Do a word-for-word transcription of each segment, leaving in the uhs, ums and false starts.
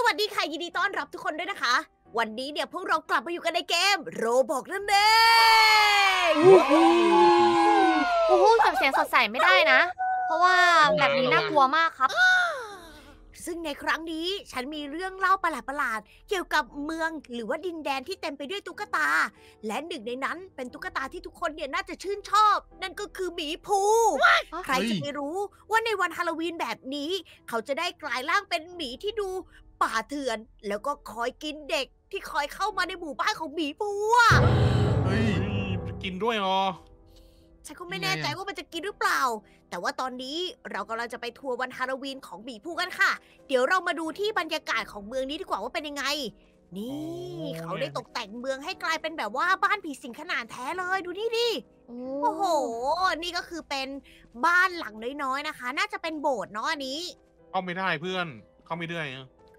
สวัสดีค่ะยินดีต้อนรับทุกคนด้วยนะคะวันนี้เนี่ยพวกเรากลับมาอยู่กันในเกมโรบอกนั่นเองโอ้โหทำเสียงสดใสไม่ได้นะเพราะว่าแบบนี้น่ากลัวมากครับซึ่งในครั้งนี้ฉันมีเรื่องเล่าประหลาดๆเกี่ยวกับเมืองหรือว่าดินแดนที่เต็มไปด้วยตุ๊กตาและหนึ่งในนั้นเป็นตุ๊กตาที่ทุกคนเนี่ยน่าจะชื่นชอบนั่นก็คือหมีภูใครจะไม่รู้ว่าในวันฮาโลวีนแบบนี้เขาจะได้กลายร่างเป็นหมีที่ดูป่าเถื่อนแล้วก็คอยกินเด็กที่คอยเข้ามาในหมู่บ้านของหมีภูอ่ะเฮ้ยกินด้วยอ๋อฉันก็ไม่แน่ใจว่ามันจะกินหรือเปล่าแต่ว่าตอนนี้เรากำลังจะไปทัวร์วันฮาโลวีนของหมีภูกันค่ะเดี๋ยวเรามาดูที่บรรยากาศของเมืองนี้ดีกว่าว่าเป็นยังไงนี่เขาได้ตกแต่งเมืองให้กลายเป็นแบบว่าบ้านผีสิงขนาดแท้เลยดูนี่ดิโอ้โหนี่ก็คือเป็นบ้านหลังน้อยๆนะคะน่าจะเป็นโบสถ์เนาะอันนี้เข้าไม่ได้เพื่อนเข้าไม่ได้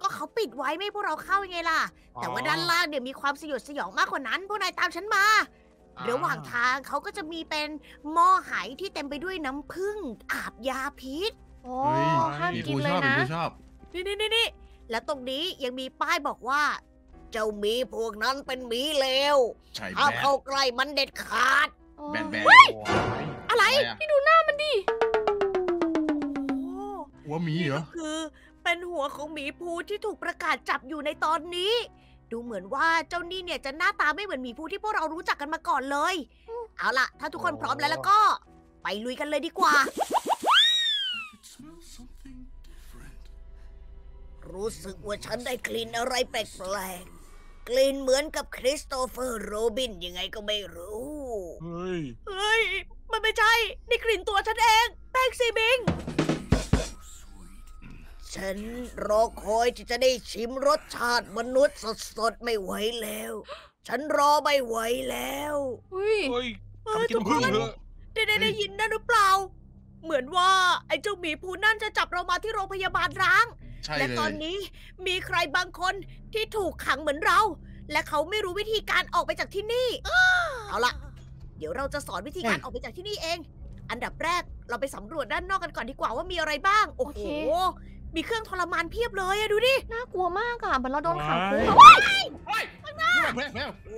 ก็เขาปิดไว้ไม่พวกเราเข้ายังไงล่ะแต่ว่าด้านล่างเดี๋ยวมีความสยดสยองมากกว่านั้นพวกนายตามฉันมาระหว่างทางเขาก็จะมีเป็นหม้อไหที่เต็มไปด้วยน้ำผึ้งอาบยาพิษโอ้ห้ามกินเลยนะนี่นี่นี่และตรงนี้ยังมีป้ายบอกว่าเจ้าหมีพวกนั้นเป็นหมีเลวห้ามเข้าใกล้มันเด็ดขาดแบนแบนอะไรนี่ดูหน้ามันดิหัวหมีเหรอคือเป็นหัวของหมีภูที่ถูกประกาศจับอยู่ในตอนนี้ดูเหมือนว่าเจ้านี่เนี่ยจะหน้าตาไม่เหมือนหมีภูที่พวกเรารู้จักกันมาก่อนเลยเอาล่ะถ้าทุกคนพร้อมแล้วแล้วก็ไปลุยกันเลยดีกว่ารู้สึกว่าฉันได้กลิ่นอะไรแปลกๆกลิ่นเหมือนกับคริสโตเฟอร์โรบินยังไงก็ไม่รู้เฮ้ยเฮ้ยมันไม่ใช่นี่กลิ่นตัวฉันเองแป้งซีบิงฉันรอคอยที่จะได้ชิมรสชาติมนุษย์สดๆไม่ไหวแล้วฉันรอไม่ไหวแล้วเฮ้ยเออทุกคนได้ได้ยินนั่นหรือเปล่าเหมือนว่าไอ้เจ้าหมีภูนั่นจะจับเรามาที่โรงพยาบาลร้างและตอนนี้มีใครบางคนที่ถูกขังเหมือนเราและเขาไม่รู้วิธีการออกไปจากที่นี่เอาล่ะเดี๋ยวเราจะสอนวิธีการออกไปจากที่นี่เองอันดับแรกเราไปสำรวจด้านนอกกันก่อนดีกว่าว่ามีอะไรบ้างโอ้โหมีเครื่องทรมานเพียบเลยอะดูดิน่ากลัวมากอะเหมือนเราโดนขังคุกโอ้ยโอ้ยโอ้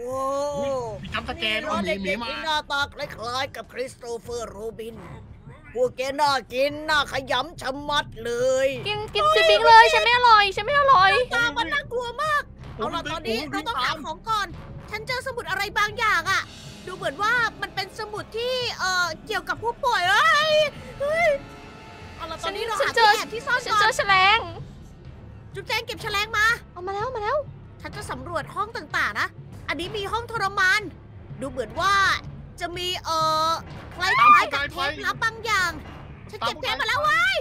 มีจำสแกนว่ามีมีมาหน้าตาคล้ายๆกับคริสโตเฟอร์โรบินพวกแกน่ากินน่าขยำชะมัดเลยกินกินซีบิงเลยฉันไม่อร่อยฉันไม่อร่อยตามันน่ากลัวมากเอาล่ะตอนนี้เราต้องหาของก่อนฉันเจอสมุดอะไรบางอย่างอะดูเหมือนว่ามันเป็นสมุดที่เอ่อเกี่ยวกับผู้ป่วยเอ้ยเฮ้ยฉันเจอที่ซ่อนฉันเจอแฉลงจุ๊บแจงเก็บแฉลงมาเอามาแล้วมาแล้วฉันจะสำรวจห้องต่างๆนะอันนี้มีห้องทรมานดูเหมือนว่าจะมีเอ่อคล้ายๆกับเทปลับบางอย่างฉันเก็บเทปมาแล้วเว้ย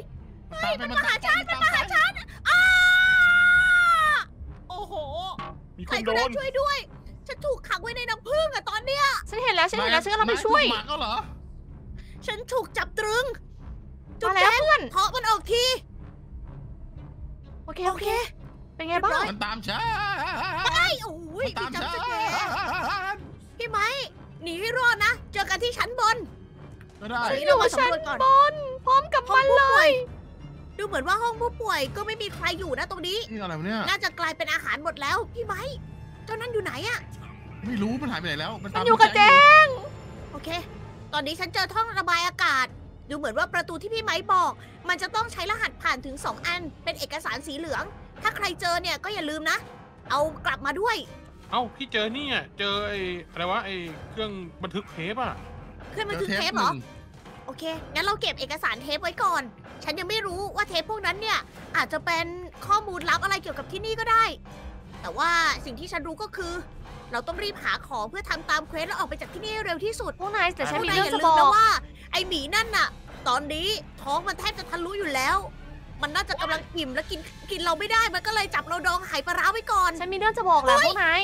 เฮ้ยมันมาหาฉันมันมาหาฉันอ้าโอ้โหใครก็ได้ช่วยด้วยฉันถูกขังไว้ในน้ำผึ้งอะตอนเนี้ยฉันเห็นแล้วฉันเห็นแล้วฉันเราไปช่วยฉันถูกจับตรึงจุดแจ้งเพาะมันออกทีโอเคโอเคเป็นไงบ้างมันตามฉันไปโอ้ยตามฉันพี่ไม้หนีให้รอดนะเจอกันที่ชั้นบนนี่เราชั้นบนพร้อมกับมันเลยดูเหมือนว่าห้องผู้ป่วยก็ไม่มีใครอยู่นะตรงนี้นี่อะไรเนี่ยน่าจะกลายเป็นอาหารหมดแล้วพี่ไม้เจ้านั้นอยู่ไหนอะไม่รู้มันหายไปไหนแล้วมันอยู่กับแจ้งโอเคตอนนี้ฉันเจอท่อระบายอากาศดูเหมือนว่าประตูที่พี่ไม้บอกมันจะต้องใช้รหัสผ่านถึงสองอันเป็นเอกสารสีเหลืองถ้าใครเจอเนี่ยก็อย่าลืมนะเอากลับมาด้วยเอาพี่เจอเนี่ยเจอไอ้อะไรวะไอ้เครื่องบันทึกเทปอะเครื่องบันทึกเทปเหรอโอเคงั้นเราเก็บเอกสารเทปไว้ก่อนฉันยังไม่รู้ว่าเทปพวกนั้นเนี่ยอาจจะเป็นข้อมูลลับอะไรเกี่ยวกับที่นี่ก็ได้แต่ว่าสิ่งที่ฉันรู้ก็คือเราต้องรีบหาของเพื่อทำตามเควสแล้วออกไปจากที่นี่เร็วที่สุดพวกนายแต่ฉันมีเรื่องจะบอกนะว่าไอหมีนั่นน่ะตอนนี้ท้องมันแทบจะทะลุอยู่แล้วมันน่าจะกำลังอิ่มและกินกินเราไม่ได้มันก็เลยจับเราดองหายปลาร้าไว้ก่อนฉันมีเรื่องจะบอกแล้วพวกนาย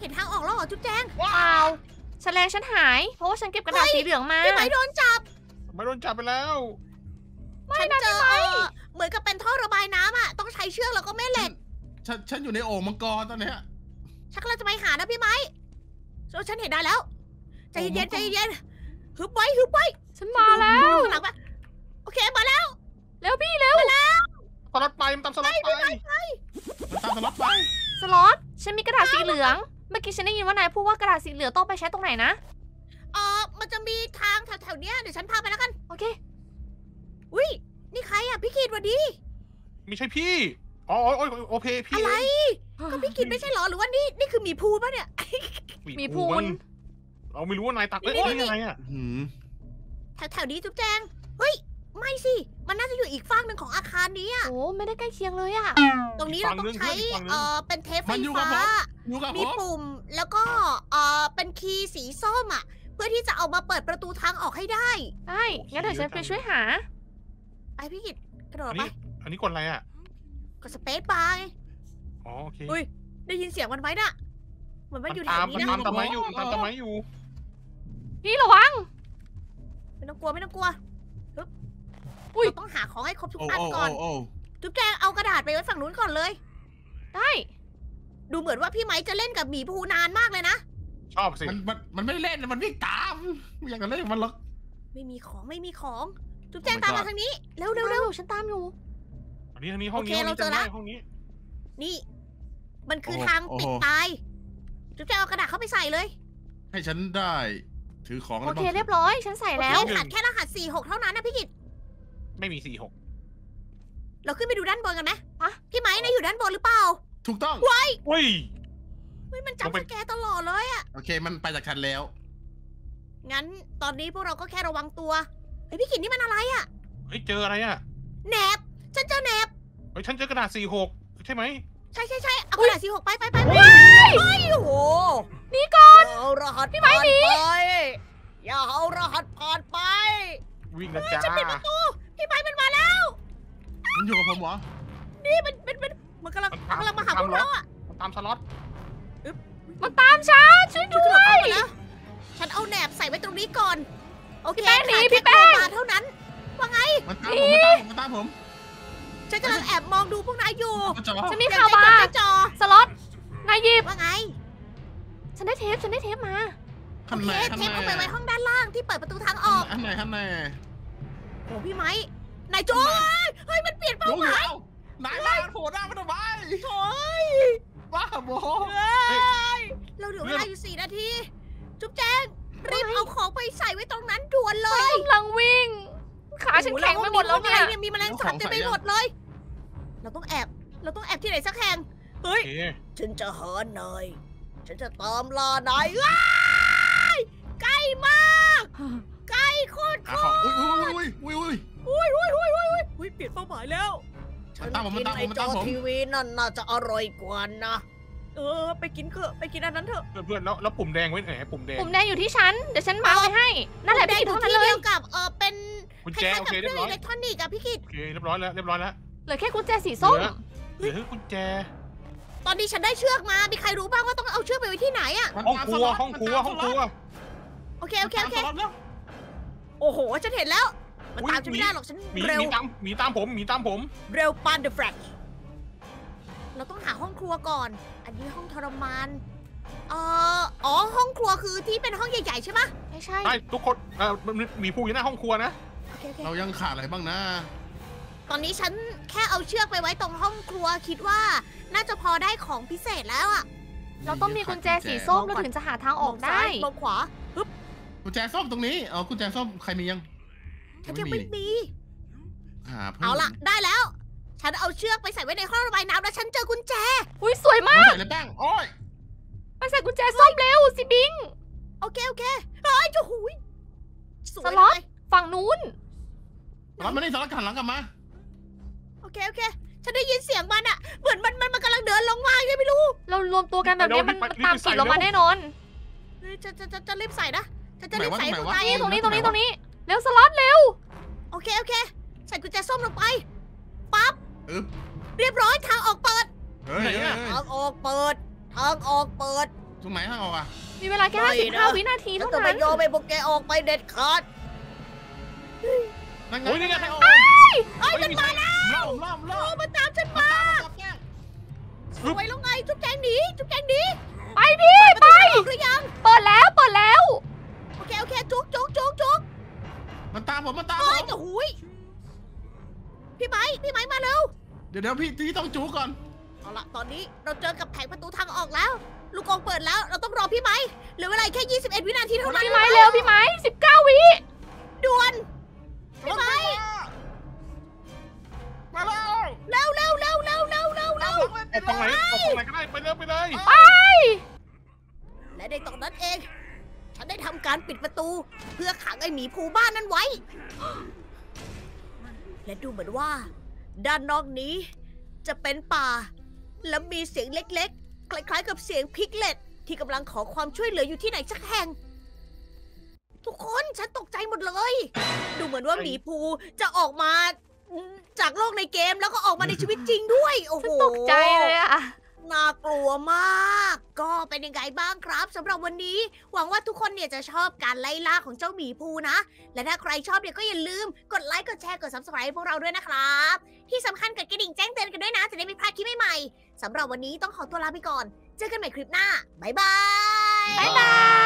เห็นทางออกแล้วเหรอจุ๊บแจงว้าวแฉลงฉันหายเพราะว่าฉันเก็บกระดาษสีเหลืองมาพี่ไม้โดนจับไม่โดนจับไปแล้วฉันเจอเหมือนกับเป็นท่อระบายน้ำอ่ะต้องใช้เชือกแล้วก็แม่เหล็กฉันฉันอยู่ในโอ่งมังกรตอนนี้ฉันกำลังจะไปหานะพี่ไม้ฉันเห็นได้แล้วใจเย็นใจเย็นฮึบไว้ฮึบไว้ฉันมาแล้วโอเคมาแล้วแล้วพี่แล้ว ล็อตไปมันตามสล็อตไปมันตามสล็อตไปสล็อตฉันมีกระดาษสีเหลืองเมื่อกี้ฉันได้ยินว่านายพูดว่ากระดาษสีเหลืองต้องไปใช้ตรงไหนนะเออมันจะมีทางแถวๆเนี้ยเดี๋ยวฉันพาไปแล้วกันโอเคอุ้ยนี่ใครอ่ะพี่กิตวันดีไม่ใช่พี่อ๋อโอ้ยโอเคพี่อะไรก็พี่กิตไม่ใช่หรอหรือว่านี่นี่คือหมีพูนป่ะเนี่ยหมีพูนเราไม่รู้ว่านายตักเอ้ยนี่อะไรอ่ะแถวแถวนี้จุ๊บแจงเฮ้ยไม่สิมันน่าจะอยู่อีกฝั่งหนึ่งของอาคารนี้อ่ะโอ้ไม่ได้ใกล้เคียงเลยอ่ะตรงนี้เราต้องใช้เอ่อเป็นเทปไฟฟ้ามีปุ่มแล้วก็เอ่อเป็นคีย์สีส้มอ่ะเพื่อที่จะเอามาเปิดประตูทางออกให้ได้ใช่งั้นเดี๋ยวฉันไปช่วยหาไอพี่กิตกระโดดไปอันนี้กดอะไรอ่ะกดสเปซบาร์อ๋อโอเคอุ้ยได้ยินเสียงมันไหมน่ะเหมือนมันอยู่แถวนี้นะตามตะไม้อยู่ตามตะไม้อยู่พี่ระวังไม่ต้องกลัวไม่ต้องกลัวเราต้องหาของให้ครบทุกอันก่อนจุ๊บแจงเอากระดาษไปไว้ฝั่งนู้นก่อนเลยได้ดูเหมือนว่าพี่ไม้จะเล่นกับหมีภูนานมากเลยนะชอบสิมันมันไม่เล่นมันวิ่งตามอยากจะเล่นมันหรอกไม่มีของไม่มีของจุ๊บแจงตามมาทางนี้เร็วเร็วเร็วฉันตามอยู่อันนี้ทางนี้ห้องนี้เราเจอแล้วห้องนี้นี่มันคือทางปิดตายจุ๊บแจงเอากระดาษเข้าไปใส่เลยให้ฉันได้ถือของโอเคเรียบร้อยฉันใส่แล้วขาดแค่รหัสสี่หกเท่านั้นนะพี่กิตไม่มีสี่หกเราขึ้นไปดูด้านบนกันไหมอะพี่ไม้นายอยู่ด้านบนหรือเปล่าถูกต้องไว้เฮ้ยมันจับแกตลอดเลยอะโอเคมันไปจากฉันแล้วงั้นตอนนี้พวกเราก็แค่ระวังตัวไอพี่กิตนี่มันอะไรอะเฮ้ยเจออะไรอะแหนบฉันเจอแหนบเฮ้ยฉันเจอกระดาษสี่หกใช่ไหมใช่ใช่ใช่เอากระดาษสี่หกไปไปไปไปโอ้โหนี่ก่อนเอารหัสพี่ไม้หนีอย่าเอารหัสผ่านไปวิ่งนะจ๊ะจะปิดประตูพี่ไม้มันมาแล้วมันอยู่กับผมเหรอนี่มันมันมันมันกำลังกำลังมาหาพวกเราอ่ะมันตามสล็อตมันตามฉันช่วยด้วยฉันเอาแหนบใส่ไว้ตรงนี้ก่อนโอเคหนีพี่แป้งเท่านั้นว่าไงมันตามผมมันตามผมฉันกำลังแอบมองดูพวกนายอยู่ฉันมีข่าวมาสล็อตนายหยิบว่าไงฉันได้เทปฉันได้เทปมาโอเคเทปเอาไปไว้ห้องด้านล่างที่เปิดประตูทางออกอันไหนอันไหนโอ้พี่ไม้นายโจ้ยเฮ้ยมันเปลี่ยนเป้าหมายนายล่าโผล่หน้ามันทำไมโอ้ยบ้าบอเราเหลือเวลาอยู่สี่นาทีจุ๊บแจงรีบเอาของไปใส่ไว้ตรงนั้นด่วนเลยกำลังวิ่งขาฉันแข็งไปหมดแล้วเนี่ยมีแมลงสาบเต็มไปหมดเลยเราต้องแอบเราต้องแอบที่ไหนสักแห่งเฮ้ยฉันจะหอนหน่อยฉันจะตามล่านายใกล้มากใกล้โคตรอุ้ยอุ้ยอุ้ยอุ้ยอุ้ยอุ้ยอุ้ยอุ้ยอุ้ยเปลี่ยนเป้าหมายแล้วฉันกินไอจอทีวีนั่นน่าจะอร่อยกว่านะเออไปกินเถอะไปกินอันนั้นเถอะเพื่อนแล้วแล้วปุ่มแดงไว้ไหนปุ่มแดงปุ่มแดงอยู่ที่ฉันเดี๋ยวฉันมาไว้ให้นั่นแหละพี่กิตทั้งนั้นเลยเกี่ยวกับเออเป็นคล้ายๆกับเครื่องอิเล็กทรอนิกส์อะพี่กิตโอเคเรียบร้อยแล้วเรียบร้อยแล้วเหลือแค่กุญแจสีส้มเหลือกุญแจตอนนี้ฉันได้เชือกมามีใครรู้บ้างว่าต้องเอาเชือกไปไว้ที่ไหนอะห้องครัวห้องครัวห้องครัวโอเคโอเคโอเคโอ้โหฉันเห็นแล้วมันตามฉันไม่ได้หรอกฉันเร็วมีตามผมมีตามผมเร็วปันเดอะแฟลชเราต้องหาห้องครัวก่อนอันนี้ห้องทรมานเอ่ออ๋อห้องครัวคือที่เป็นห้องใหญ่ๆใช่ไหมไม่ใช่ใช่ทุกคนเอ่อมีผู้อยู่หน้าห้องครัวนะเรายังขาดอะไรบ้างนะตอนนี้ฉันแค่เอาเชือกไปไว้ตรงห้องครัวคิดว่าน่าจะพอได้ของพิเศษแล้วอะเราต้องมีกุญแจสีส้มเราถึงจะหาทางออกได้ลงขวาปึ๊บกุญแจส้มตรงนี้อ๋อกุญแจส้มใครมียังฉันยังไม่มีเอาล่ะได้แล้วฉันเอาเชือกไปใส่ไว้ในห้องระบายน้ำแล้วฉันเจอกุญแจอุ้ยสวยมากใส่เลยแป้งโอ้ยไปใส่กุญแจส้มเร็วสิบิงโอเคโอเคเฮ้ยจะหุยสวยเลยฝั่งนู้นแล้วมันนี่สลักหันหลังกลับมาโอเคโอเคฉันได้ยินเสียงมันอะเหมือนมันมันมันกำลังเดินลงมาใช่ไม่รู้เรารวมตัวกันแบบนี้มันตามกลิ่นลงมาแน่นอนจะจะจะจะรีบใส่นะฉันจะรีบใส่กุญแจตรงนี้ตรงนี้ตรงนี้เร็วสล็อตเร็วโอเคโอเคใส่กุญแจส้มลงไปปั๊บเรียบร้อยทางออกเปิดทางออกเปิดทางออกเปิดตรงไหนทางออกอะมีเวลาแค่สิบห้าวินาทีเท่านั้นจะไม่ยอมไปบุกแกออกไปเด็ดขาดนั่งไงนี่ไงทางออกไอ้มันมาแล้วโอ้มันตามฉันมาสวยแล้วไงจุ๊บแจงหนีจุ๊บแจงหนีไปดิไปหรือยังเปิดแล้วเปิดแล้วโอเคโอเคจุ๊กจุ๊กจุ๊กจุ๊กมันตามผมมันตามผมโอ้ยจะหุยพี่ไม้พี่ไม้มาเร็ว ดี๋ยวเดี๋ยวพี่ที่ต้องจูก่อนเอาละตอนนี้เราเจอกับแผงประตูทางออกแล้วลูกกรงเปิดแล้วเราต้องรอพี่ไม้เหลือเวลาแค่ยี่สิบเอ็ดวินาทีเท่านั้นพี่ไม้เร็วพี่ไม้สิบเก้าวิด่วนพี่ไม้มาแล้วเร็วเร็วเร็วเร็วเร็วเร็วเร็วไปตรงไหนตรงไหนก็ได้ไปเร็วไปเลยไปและในตอนนั้นเองฉันได้ทำการปิดประตูเพื่อขังไอ้หมีภูบ้านนั้นไว้และดูเหมือนว่าด้านนอกนี้จะเป็นป่าและมีเสียงเล็กๆคล้ายๆกับเสียงพิกเล็ตที่กำลังขอความช่วยเหลืออยู่ที่ไหนสักแห่งทุกคนฉันตกใจหมดเลยดูเหมือนว่าหมีภูจะออกมาจากโลกในเกมแล้วก็ออกมาในชีวิตจริงด้วยโอ้โหตกใจเลยอะน่ากลัวมากก็เป็นยังไงบ้างครับสำหรับวันนี้หวังว่าทุกคนเนี่ยจะชอบการไล่ล่าของเจ้าหมีภูนะและถ้าใครชอบเนี่ยก็อย่าลืมกดไลค์กดแชร์กด ซับสไครบ์ พวกเราด้วยนะครับที่สำคัญกดกระดิ่งแจ้งเตือนกันด้วยนะจะได้ไม่พลาดคลิปใหม่ๆสำหรับวันนี้ต้องขอตัวลาไปก่อนเจอกันใหม่คลิปหน้าบ๊ายบายบ๊ายบาย